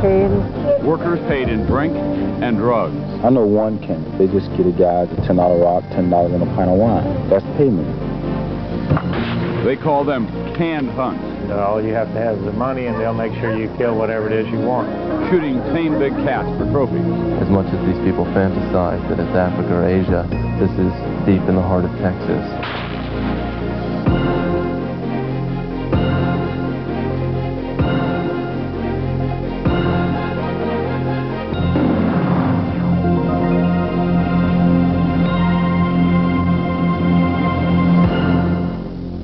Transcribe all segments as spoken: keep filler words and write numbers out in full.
pain. Workers paid in drink and drugs. I know one camp, they just get a guy a ten dollar rock, ten dollars and a pint of wine. That's payment. They call them canned hunts. All you have to have is the money, and they'll make sure you kill whatever it is you want. Shooting tame big cats for trophies. As much as these people fantasize that it's Africa or Asia, this is deep in the heart of Texas.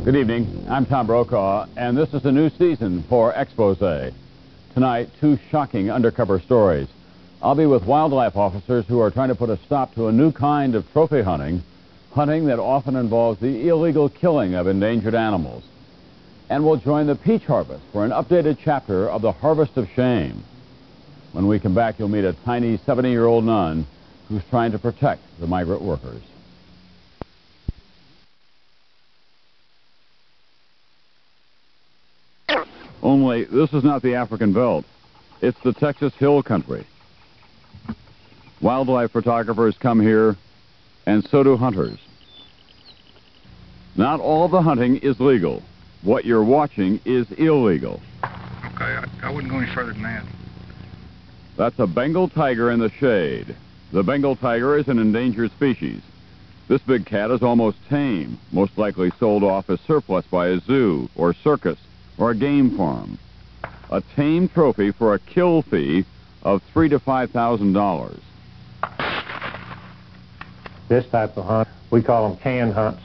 Good evening. I'm Tom Brokaw, and this is the new season for Exposé. Tonight, two shocking undercover stories. I'll be with wildlife officers who are trying to put a stop to a new kind of trophy hunting, hunting that often involves the illegal killing of endangered animals. And we'll join the peach harvest for an updated chapter of the Harvest of Shame. When we come back, you'll meet a tiny seventy-year-old nun who's trying to protect the migrant workers. Only this is not the African belt. It's the Texas Hill Country. Wildlife photographers come here, and so do hunters. Not all the hunting is legal. What you're watching is illegal. Okay, I, I wouldn't go any further than that. That's a Bengal tiger in the shade. The Bengal tiger is an endangered species. This big cat is almost tame, most likely sold off as surplus by a zoo or circus or a game farm. A tame trophy for a kill fee of three to five thousand dollars. This type of hunt, we call them canned hunts.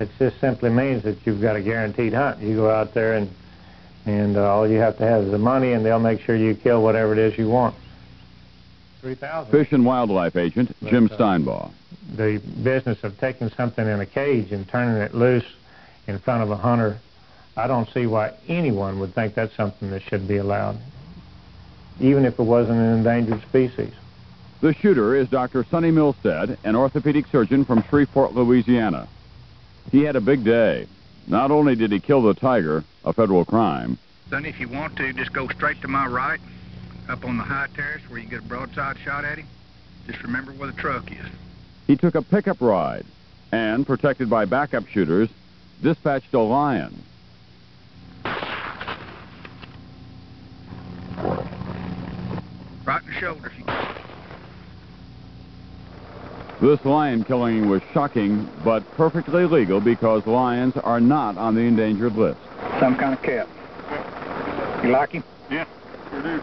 It just simply means that you've got a guaranteed hunt. You go out there and and uh, all you have to have is the money, and they'll make sure you kill whatever it is you want. Three thousand. Fish and wildlife agent but, Jim Steinbaugh. The business of taking something in a cage and turning it loose in front of a hunter, I don't see why anyone would think that's something that should be allowed, even if it wasn't an endangered species. The shooter is Doctor Sonny Milstead, an orthopedic surgeon from Shreveport, Louisiana. He had a big day. Not only did he kill the tiger, a federal crime. Sonny, if you want to, just go straight to my right, up on the high terrace where you get a broadside shot at him. Just remember where the truck is. He took a pickup ride and, protected by backup shooters, dispatched a lion. Right in the shoulder. This lion killing was shocking, but perfectly legal because lions are not on the endangered list. Some kind of cat. You like him? Yeah, sure do.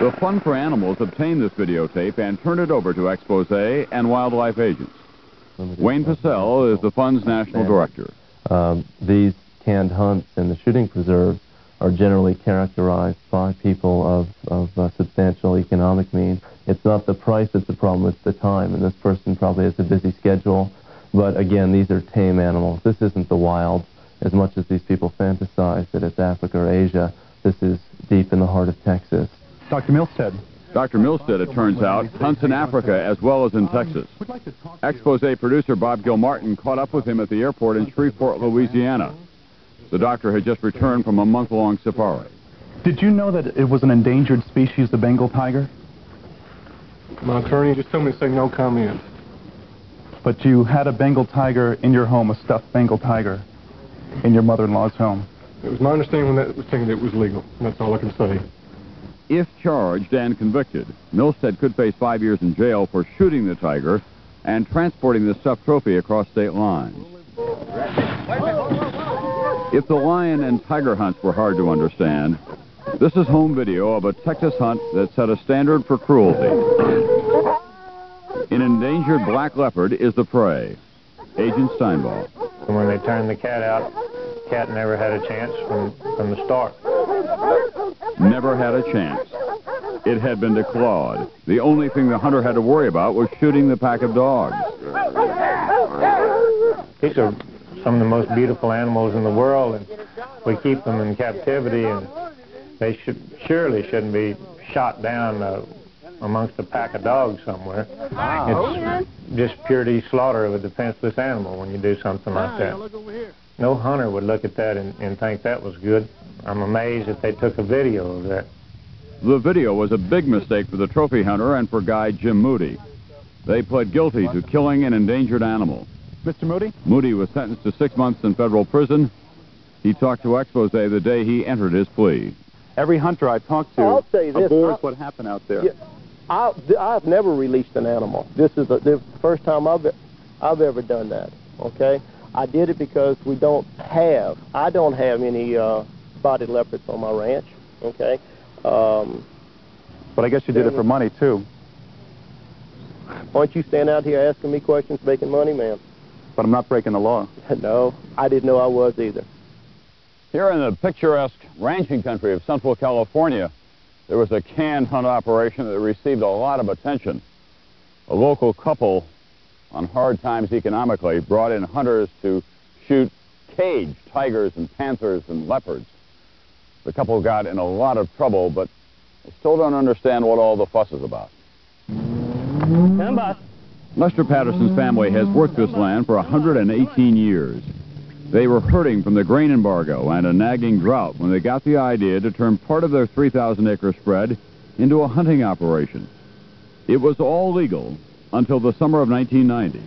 The Fund for Animals obtained this videotape and turned it over to Exposé and wildlife agents. Wayne Pacelle is the fund's national director. Um, these canned hunts and the shooting preserves are generally characterized by people of, of uh, substantial economic means. It's not the price that's the problem, it's the time, and this person probably has a busy schedule. But again, these are tame animals. This isn't the wild. As much as these people fantasize that it's Africa or Asia, this is deep in the heart of Texas. Doctor Milstead. Doctor Milstead, it turns out, hunts in Africa as well as in Texas. Exposé producer Bob Gilmartin caught up with him at the airport in Shreveport, Louisiana. The doctor had just returned from a month-long safari. Did you know that it was an endangered species, the Bengal tiger? My attorney just told me to say no comment. But you had a Bengal tiger in your home, a stuffed Bengal tiger, in your mother-in-law's home. It was my understanding when that was taken that it was legal. That's all I can say. If charged and convicted, Milstead could face five years in jail for shooting the tiger and transporting the stuffed trophy across state lines. If the lion and tiger hunts were hard to understand, this is home video of a Texas hunt that set a standard for cruelty. An endangered black leopard is the prey. Agent Steinbaugh. When they turned the cat out, the cat never had a chance from, from the start. Never had a chance. It had been declawed. The only thing the hunter had to worry about was shooting the pack of dogs. These are some of the most beautiful animals in the world, and we keep them in captivity, and they should surely shouldn't be shot down uh, amongst a pack of dogs somewhere. Wow. It's just purity slaughter of a defenseless animal when you do something like that. No hunter would look at that and, and think that was good. I'm amazed that they took a video of that. The video was a big mistake for the trophy hunter and for guide Jim Moody. They pled guilty to killing an endangered animal. Mister Moody? Moody was sentenced to six months in federal prison. He talked to Exposé the day he entered his plea. Every hunter I talked to I'll tell you this, abhors what happened out there. Yeah, I, I've never released an animal. This is the, the first time I've, I've ever done that, okay? I did it because we don't have, I don't have any uh, spotted leopards on my ranch, okay? Um, but I guess you did it for money, too. Aren't you standing out here asking me questions, making money, man? But I'm not breaking the law. No, I didn't know I was either. Here in the picturesque ranching country of Central California, there was a canned hunt operation that received a lot of attention. A local couple on hard times economically brought in hunters to shoot caged tigers and panthers and leopards. The couple got in a lot of trouble, but I still don't understand what all the fuss is about. Lester Patterson's family has worked this land for one hundred eighteen years. They were hurting from the grain embargo and a nagging drought when they got the idea to turn part of their three thousand acre spread into a hunting operation. It was all legal until the summer of nineteen ninety,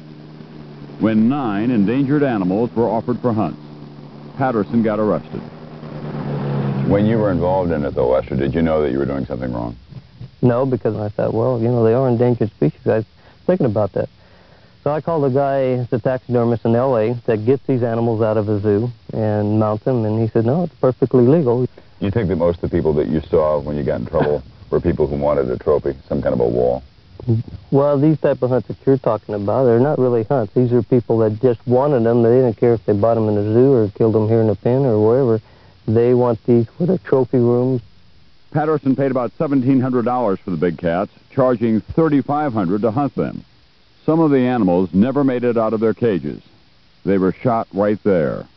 when nine endangered animals were offered for hunts. Patterson got arrested. When you were involved in it, though, Lester, did you know that you were doing something wrong? No, because I thought, well, you know, they are endangered species. I was thinking about that. So I called the guy, the taxidermist in L A, that gets these animals out of a zoo and mounts them, and he said, no, it's perfectly legal. You think that most of the people that you saw when you got in trouble were people who wanted a trophy, some kind of a wall? Well, these type of hunts that you're talking about, they're not really hunts. These are people that just wanted them. They didn't care if they bought them in a zoo or killed them here in a pen or wherever. They want these with a trophy rooms. Patterson paid about seventeen hundred dollars for the big cats, charging thirty-five hundred dollars to hunt them. Some of the animals never made it out of their cages. They were shot right there.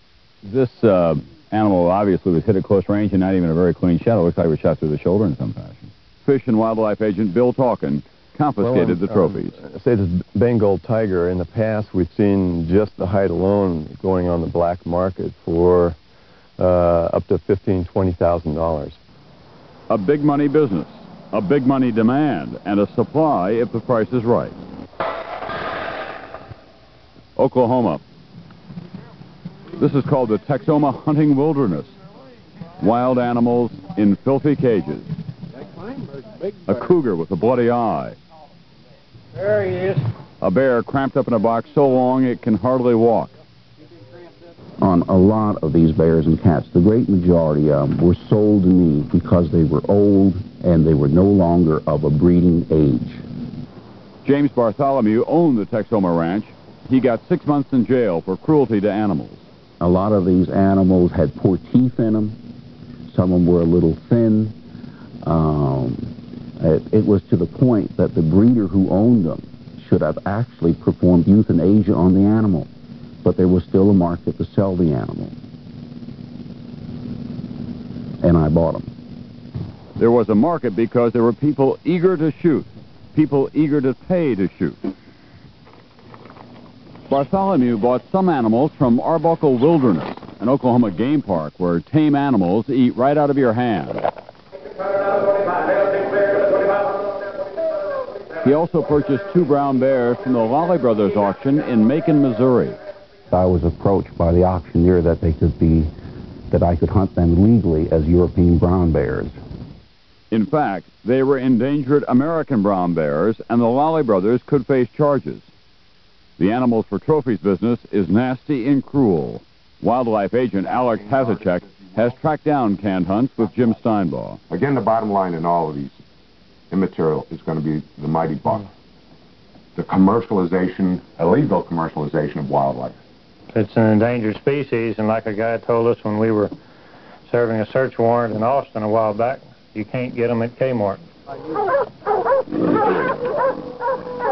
This uh, animal obviously was hit at close range and not even a very clean shot. It looks like it was shot through the shoulder in some fashion. Fish and wildlife agent Bill Talkin confiscated well, um, the trophies. Um, say this Bengal tiger. In the past, we've seen just the hide alone going on the black market for uh, up to fifteen thousand dollars, twenty thousand dollars. A big money business, a big money demand, and a supply if the price is right. Oklahoma. This is called the Texoma hunting wilderness. Wild animals in filthy cages. A cougar with a bloody eye. There he is. A bear cramped up in a box so long it can hardly walk. On a lot of these bears and cats, the great majority of them were sold to me because they were old and they were no longer of a breeding age. James Bartholomew owned the Texoma Ranch. He got six months in jail for cruelty to animals. A lot of these animals had poor teeth in them. Some of them were a little thin. Um, it, it was to the point that the breeder who owned them should have actually performed euthanasia on the animal. But there was still a market to sell the animal. And I bought them. There was a market because there were people eager to shoot, people eager to pay to shoot. Bartholomew bought some animals from Arbuckle Wilderness, an Oklahoma game park where tame animals eat right out of your hand. He also purchased two brown bears from the Lolly Brothers auction in Macon, Missouri. I was approached by the auctioneer that they could be, that I could hunt them legally as European brown bears. In fact, they were endangered American brown bears, and the Lolly Brothers could face charges. The animals for trophies business is nasty and cruel. Wildlife agent Alex Hazacek has tracked down canned hunts with Jim Steinbaugh. Again, the bottom line in all of these immaterial is going to be the mighty buck. The commercialization, illegal commercialization of wildlife. It's an endangered species, and like a guy told us when we were serving a search warrant in Austin a while back, you can't get them at Kmart.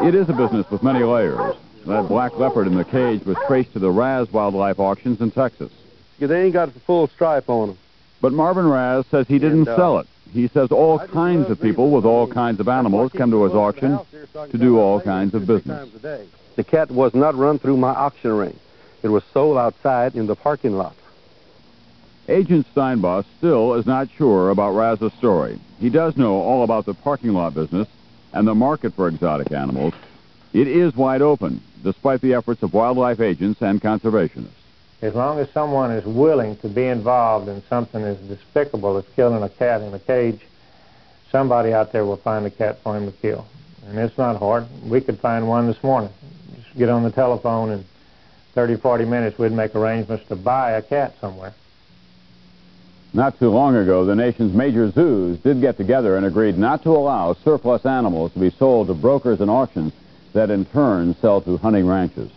It is a business with many layers. That black leopard in the cage was traced to the Raz wildlife auctions in Texas. They ain't got the full stripe on them. But Marvin Raz says he didn't and, uh, sell it. He says all kinds of people with all kinds of animals come to his auction to do all kinds of business. The cat was not run through my auction ring. It was sold outside in the parking lot. Agent Steinbaugh still is not sure about Raz's story. He does know all about the parking lot business and the market for exotic animals. It is wide open, despite the efforts of wildlife agents and conservationists. As long as someone is willing to be involved in something as despicable as killing a cat in a cage, somebody out there will find a cat for him to kill. And it's not hard. We could find one this morning. Just get on the telephone and thirty, forty minutes we'd make arrangements to buy a cat somewhere. Not too long ago, the nation's major zoos did get together and agreed not to allow surplus animals to be sold to brokers and auctions that in turn sell to hunting ranches.